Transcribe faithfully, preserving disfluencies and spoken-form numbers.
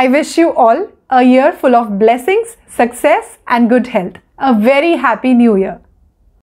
I wish you all a year full of blessings, success and good health. A very happy new year.